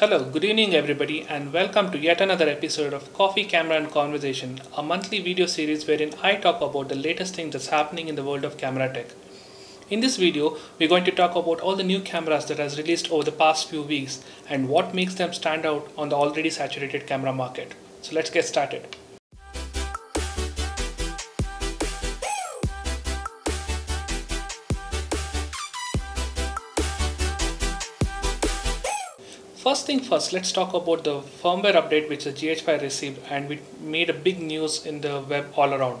Hello, good evening everybody, and welcome to yet another episode of Coffee, Camera and Conversation, a monthly video series wherein I talk about the latest thing that's happening in the world of camera tech. In this video, we're going to talk about all the new cameras that has released over the past few weeks and what makes them stand out on the already saturated camera market. So let's get started. First thing first, let's talk about the firmware update which the GH5 received and which made a big news in the web all around.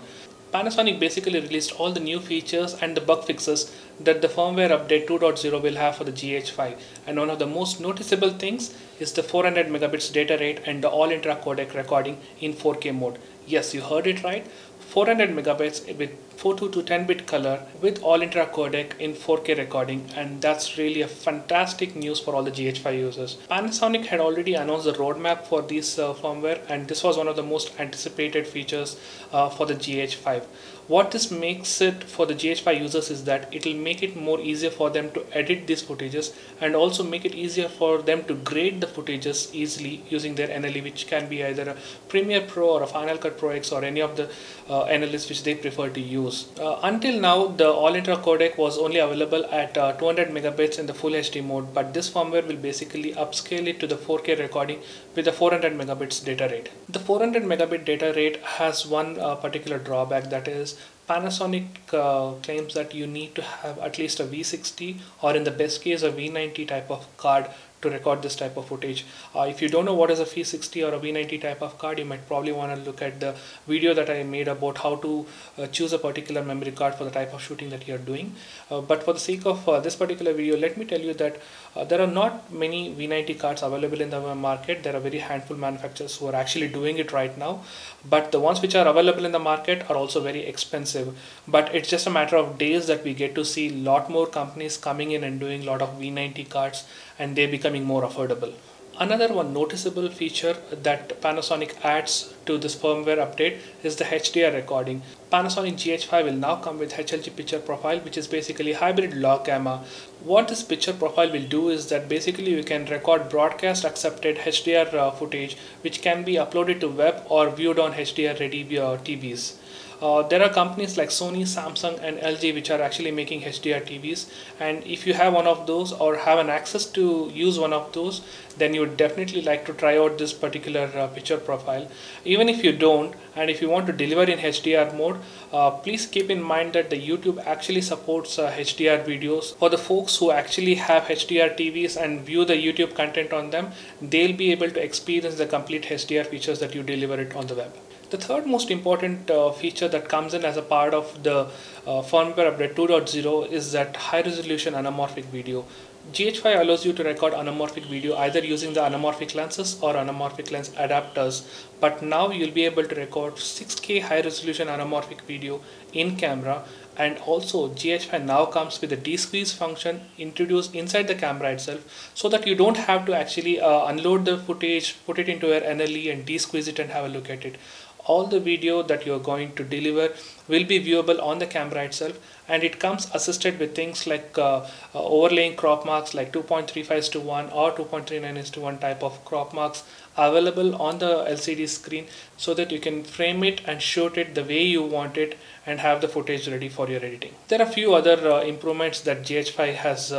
Panasonic basically released all the new features and the bug fixes that the firmware update 2.0 will have for the GH5, and one of the most noticeable things is the 400 megabits data rate and the all intra codec recording in 4K mode. Yes, you heard it right, 400 megabytes with 4:2 to 10-bit color with all intra codec in 4K recording, and that's really a fantastic news for all the GH5 users. Panasonic had already announced the roadmap for this firmware, and this was one of the most anticipated features for the GH5. What this makes it for the GH5 users is that it'll make it more easier for them to edit these footages and also make it easier for them to grade the footages easily using their NLE, which can be either a Premiere Pro or a Final Cut Pro X or any of the NLEs which they prefer to use. Until now, the all-intra codec was only available at 200 megabytes in the full HD mode, but this firmware will basically upscale it to the 4K recording with a 400 megabits data rate. The 400 megabit data rate has one particular drawback, that is Panasonic claims that you need to have at least a V60 or in the best case a V90 type of card to record this type of footage. If you don't know what is a V60 or a V90 type of card, you might probably want to look at the video that I made about how to choose a particular memory card for the type of shooting that you're doing. But for the sake of this particular video, let me tell you that there are not many V90 cards available in the market. There are very handful manufacturers who are actually doing it right now, but the ones which are available in the market are also very expensive. But it's just a matter of days that we get to see a lot more companies coming in and doing a lot of V90 cards, and they becoming more affordable. Another one noticeable feature that Panasonic adds to this firmware update is the HDR recording. Panasonic GH5 will now come with HLG picture profile, which is basically hybrid log gamma. What this picture profile will do is that basically you can record broadcast accepted HDR footage which can be uploaded to web or viewed on HDR ready TVs. There are companies like Sony, Samsung and LG which are actually making HDR TVs, and if you have one of those or have an access to use one of those, then you would definitely like to try out this particular picture profile. Even if you don't, and if you want to deliver in HDR mode, please keep in mind that the YouTube actually supports HDR videos. For the folks who actually have HDR TVs and view the YouTube content on them, they'll be able to experience the complete HDR features that you deliver it on the web. The third most important feature that comes in as a part of the firmware update 2.0 is that high-resolution anamorphic video. GH5 allows you to record anamorphic video either using the anamorphic lenses or anamorphic lens adapters, but now you'll be able to record 6K high-resolution anamorphic video in camera. And also GH5 now comes with a de-squeeze function introduced inside the camera itself, so that you don't have to actually unload the footage, put it into your NLE and de-squeeze it and have a look at it. All the video that you're going to deliver will be viewable on the camera itself, and it comes assisted with things like overlaying crop marks like 2.35:1 or 2.39:1 type of crop marks available on the LCD screen, so that you can frame it and shoot it the way you want it and have the footage ready for your editing. There are a few other improvements that GH5 has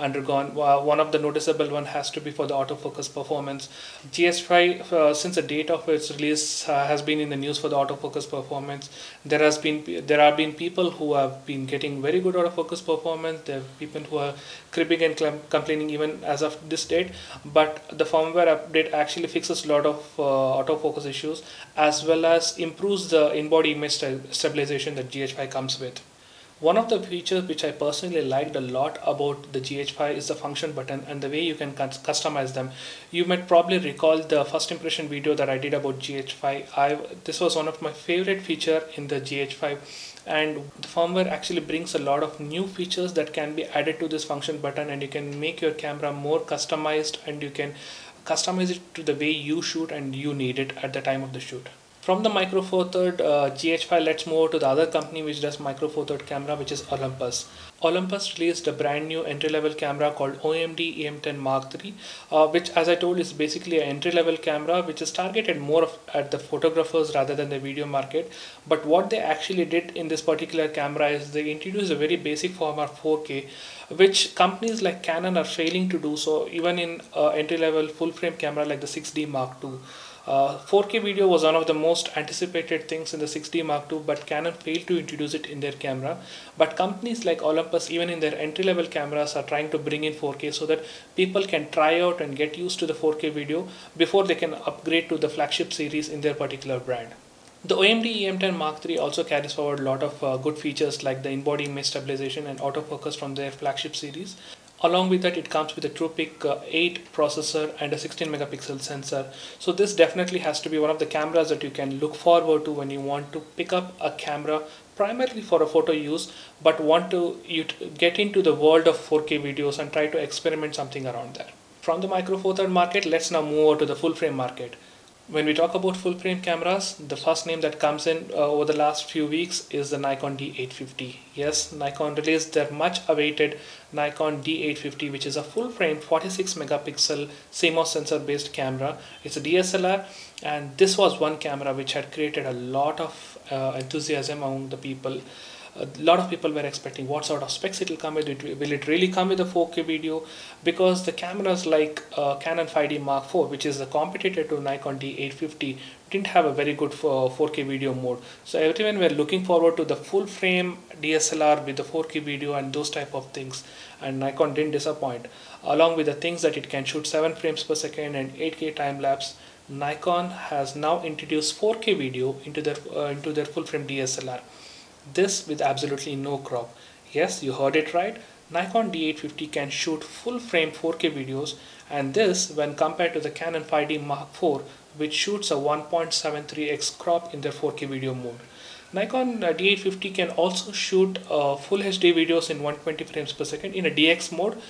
undergone. One of the noticeable one has to be for the autofocus performance. GH5 since the date of its release has been in the news for the autofocus performance. There have been people who have been getting very good autofocus performance. There are people who are cribbing and complaining even as of this date, but the firmware update actually fixes a lot of autofocus issues as well as improves the in-body image stabilization that GH5 comes with. One of the features which I personally liked a lot about the GH5 is the function button and the way you can customize them. You might probably recall the first impression video that I did about GH5. This was one of my favorite features in the GH5, and the firmware actually brings a lot of new features that can be added to this function button, and you can make your camera more customized and you can customize it to the way you shoot and you need it at the time of the shoot. From the Micro Four Third GH5, let's move to the other company which does Micro Four Third camera, which is Olympus. Olympus released a brand new entry-level camera called OMD EM10 Mark III, which, as I told, is basically an entry-level camera which is targeted more at the photographers rather than the video market. But what they actually did in this particular camera is they introduced a very basic form of 4K, which companies like Canon are failing to do so, even in entry-level full-frame camera like the 6D Mark II. 4K video was one of the most anticipated things in the 6D Mark II, but Canon failed to introduce it in their camera. But companies like Olympus, even in their entry-level cameras, are trying to bring in 4K so that people can try out and get used to the 4K video before they can upgrade to the flagship series in their particular brand. The OMD EM10 Mark III also carries forward a lot of good features like the in-body image stabilization and autofocus from their flagship series. Along with that, it comes with a TruePic 8 processor and a 16 megapixel sensor. So this definitely has to be one of the cameras that you can look forward to when you want to pick up a camera primarily for a photo use, but want to get into the world of 4K videos and try to experiment something around that. From the Micro Four Third market, let's now move over to the full frame market. When we talk about full frame cameras, the first name that comes in over the last few weeks is the Nikon D850. Yes, Nikon released their much awaited Nikon D850, which is a full frame 46 megapixel CMOS sensor based camera. It's a DSLR, and this was one camera which had created a lot of enthusiasm among the people. A lot of people were expecting what sort of specs it will come with. Will it really come with a 4K video? Because the cameras like Canon 5D Mark IV, which is the competitor to Nikon D850, didn't have a very good 4K video mode. So everyone were looking forward to the full frame DSLR with the 4K video and those type of things, and Nikon didn't disappoint. Along with the things that it can shoot 7 frames per second and 8K time lapse, Nikon has now introduced 4K video into their full frame DSLR. This with absolutely no crop. Yes, you heard it right. Nikon D850 can shoot full frame 4K videos, and this when compared to the Canon 5D Mark IV, which shoots a 1.73x crop in their 4K video mode. Nikon D850 can also shoot full HD videos in 120 frames per second in a DX mode.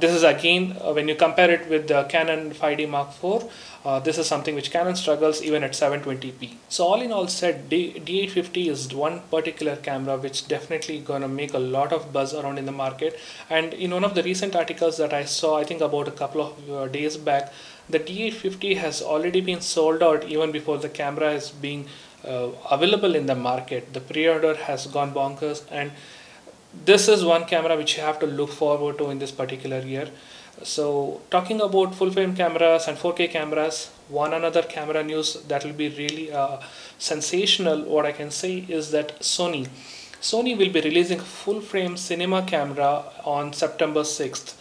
This is again, when you compare it with the Canon 5D Mark IV, this is something which Canon struggles even at 720p. So all in all said, D850 is one particular camera which definitely gonna make a lot of buzz around in the market. And in one of the recent articles that I saw, I think about a couple of days back, the D850 has already been sold out even before the camera is being available in the market. The pre-order has gone bonkers, and this is one camera which you have to look forward to in this particular year. So talking about full frame cameras and 4K cameras, one another camera news that will be really sensational, what I can say, is that Sony will be releasing a full frame cinema camera on September 6th.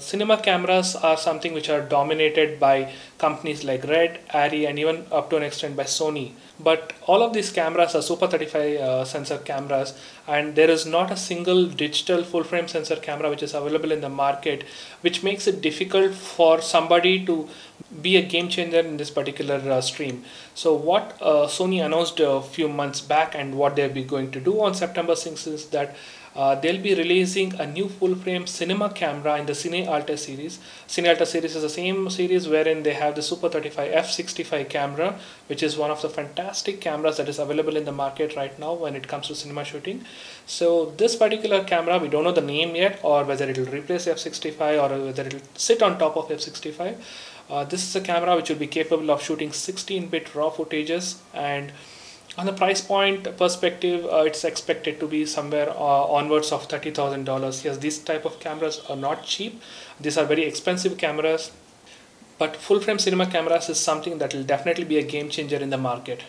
Cinema cameras are something which are dominated by companies like RED, ARRI, and even up to an extent by Sony. But all of these cameras are Super 35 sensor cameras, and there is not a single digital full frame sensor camera which is available in the market, which makes it difficult for somebody to be a game changer in this particular stream. So what Sony announced a few months back and what they'll be going to do on September 6th is that they'll be releasing a new full-frame cinema camera in the CineAlta series. CineAlta series is the same series wherein they have the Super 35 f65 camera, which is one of the fantastic cameras that is available in the market right now when it comes to cinema shooting. So this particular camera, we don't know the name yet, or whether it will replace f65 or whether it will sit on top of f65. This is a camera which will be capable of shooting 16-bit raw footages, and on the price point perspective, it's expected to be somewhere onwards of $30,000. Yes, these type of cameras are not cheap. These are very expensive cameras, but full frame cinema cameras is something that will definitely be a game changer in the market.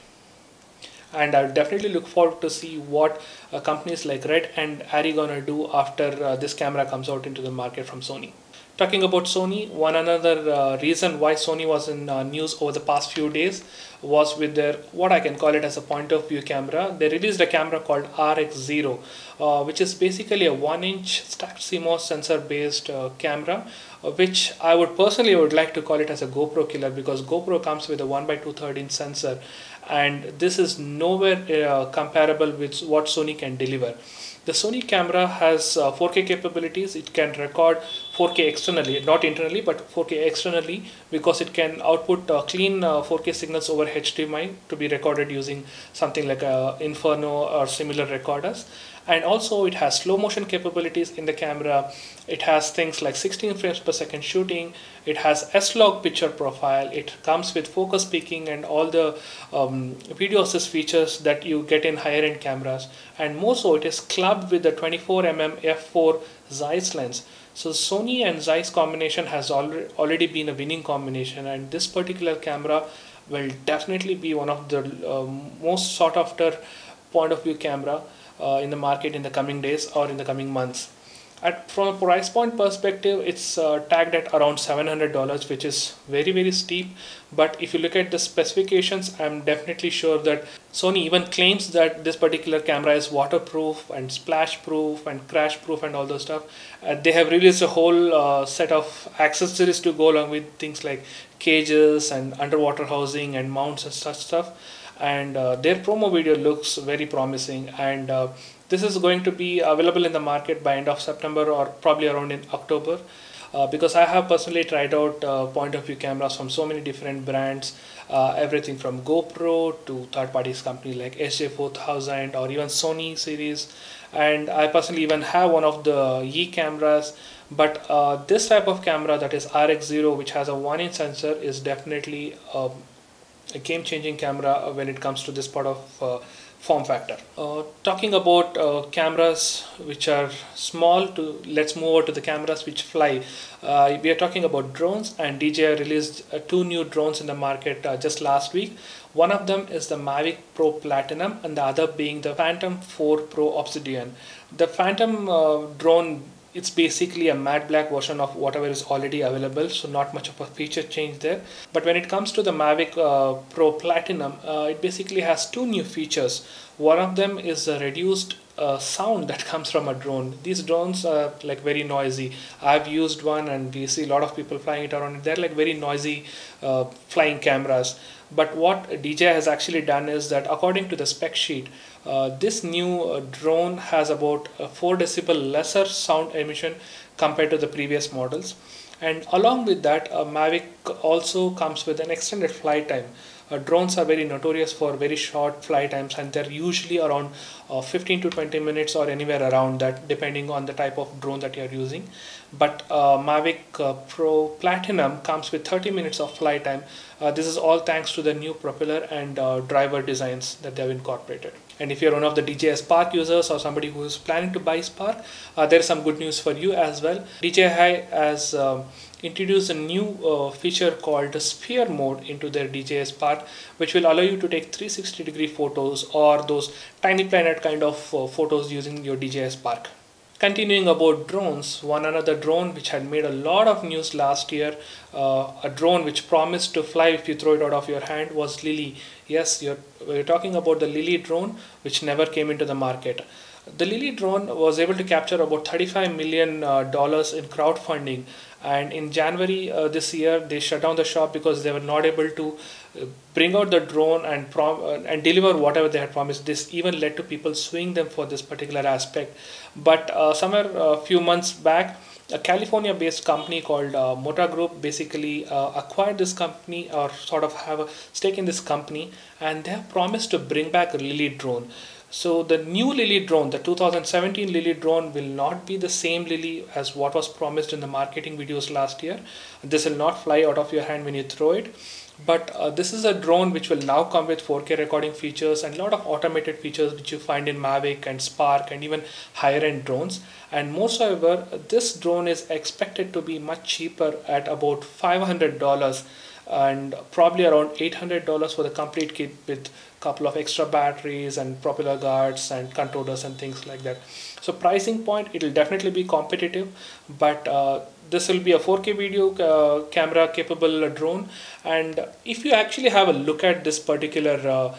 And I definitely look forward to see what companies like RED and ARRI gonna do after this camera comes out into the market from Sony. Talking about Sony, one another reason why Sony was in news over the past few days was with their, what I can call it as a point of view camera. They released a camera called RX0, which is basically a 1-inch stacked CMOS sensor based camera, which I would personally would like to call it as a GoPro killer, because GoPro comes with a 1/2-inch sensor, and this is nowhere comparable with what Sony can deliver. The Sony camera has 4K capabilities. It can record 4K externally, not internally, but 4K externally, because it can output clean 4K signals over HDMI to be recorded using something like Inferno or similar recorders. And also it has slow motion capabilities in the camera. It has things like 16 frames per second shooting. It has S-Log picture profile. It comes with focus peaking and all the video assist features that you get in higher end cameras. And more so, it is clubbed with the 24mm f4 Zeiss lens. So Sony and Zeiss combination has already been a winning combination, and this particular camera will definitely be one of the most sought after point of view camera in the market in the coming days or in the coming months. From a price point perspective, it's tagged at around $700, which is very, very steep. But if you look at the specifications, I'm definitely sure that Sony even claims that this particular camera is waterproof and splash proof and crash proof and all those stuff. They have released a whole set of accessories to go along with things like cages and underwater housing and mounts and such stuff. And their promo video looks very promising, and this is going to be available in the market by end of September or probably around in October, because I have personally tried out point of view cameras from so many different brands, everything from GoPro to third parties company like SJ4000 or even Sony series, and I personally even have one of the Yi cameras. But this type of camera, that is RX0, which has a 1-inch sensor, is definitely a game-changing camera when it comes to this part of form factor. Talking about cameras which are small, let's move over to the cameras which fly. We are talking about drones, and DJI released 2 new drones in the market just last week. One of them is the Mavic Pro Platinum, and the other being the Phantom 4 Pro Obsidian. The Phantom drone, it's basically a matte black version of whatever is already available, so not much of a feature change there. But when it comes to the Mavic Pro Platinum, it basically has 2 new features. One of them is the reduced sound that comes from a drone. These drones are like very noisy. I've used one, and we see a lot of people flying it around. They're like very noisy flying cameras. But what DJI has actually done is that, according to the spec sheet, this new drone has about 4 decibel lesser sound emission compared to the previous models. And along with that, Mavic also comes with an extended flight time. Drones are very notorious for very short flight times, and they're usually around 15 to 20 minutes or anywhere around that, depending on the type of drone that you're using. But Mavic Pro Platinum comes with 30 minutes of flight time. This is all thanks to the new propeller and driver designs that they have incorporated. And if you're one of the DJI Spark users or somebody who is planning to buy Spark, there's some good news for you as well. DJI has introduced a new feature called the Sphere Mode into their DJI Spark, which will allow you to take 360-degree photos or those tiny planet kind of photos using your DJI Spark. Continuing about drones, one another drone which had made a lot of news last year, a drone which promised to fly if you throw it out of your hand, was Lilly. Yes, we're talking about the Lilly drone, which never came into the market. The Lilly drone was able to capture about $35 million in crowdfunding, and in January this year they shut down the shop because they were not able to bring out the drone and deliver whatever they had promised. This even led to people suing them for this particular aspect. But somewhere a few months back, a California-based company called Mota Group basically acquired this company, or sort of have a stake in this company, and they have promised to bring back a Lilly drone. So the new Lilly drone, the 2017 Lilly drone, will not be the same Lilly as what was promised in the marketing videos last year. This will not fly out of your hand when you throw it. But this is a drone which will now come with 4K recording features and a lot of automated features which you find in Mavic and Spark and even higher end drones. And most however, this drone is expected to be much cheaper at about $500 and probably around $800 for the complete kit, with couple of extra batteries and propeller guards and controllers and things like that. So pricing point, it will definitely be competitive, but this will be a 4K video camera capable drone. And if you actually have a look at this particular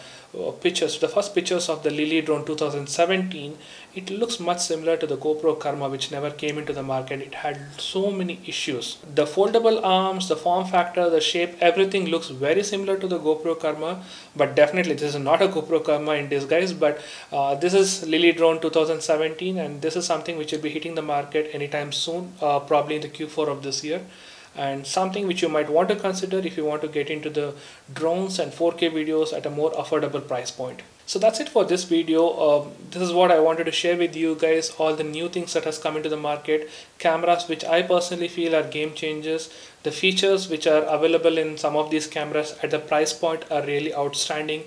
pictures, the first pictures of the Lilly Drone 2017, it looks much similar to the GoPro Karma, which never came into the market. It had so many issues. The foldable arms, the form factor, the shape, everything looks very similar to the GoPro Karma, but definitely this is not a GoPro Karma in disguise, but this is Lilly Drone 2017, and this is something which will be hitting the market anytime soon, probably in the Q4 of this year. And something which you might want to consider if you want to get into the drones and 4K videos at a more affordable price point. So that's it for this video. This is what I wanted to share with you guys, all the new things that has come into the market, cameras which I personally feel are game changers, the features which are available in some of these cameras at the price point are really outstanding.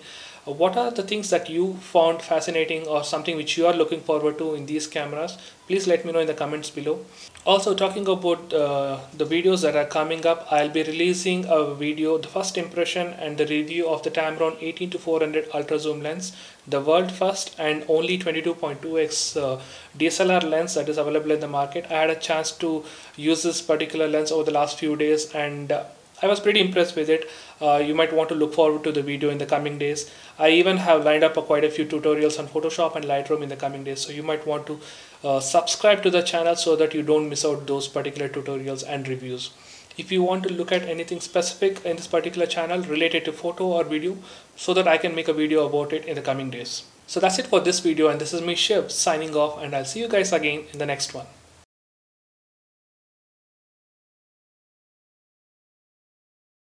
What are the things that you found fascinating or something which you are looking forward to in these cameras? Please let me know in the comments below. Also, talking about the videos that are coming up, I'll be releasing a video, the first impression and the review of the Tamron 18-400 ultra zoom lens, the world first and only 22.2x DSLR lens that is available in the market. I had a chance to use this particular lens over the last few days, and I was pretty impressed with it. You might want to look forward to the video in the coming days. I even have lined up quite a few tutorials on Photoshop and Lightroom in the coming days, so you might want to subscribe to the channel so that you don't miss out those particular tutorials and reviews. If you want to look at anything specific in this particular channel related to photo or video, so that I can make a video about it in the coming days. So that's it for this video, and this is me, Shiv, signing off, and I'll see you guys again in the next one.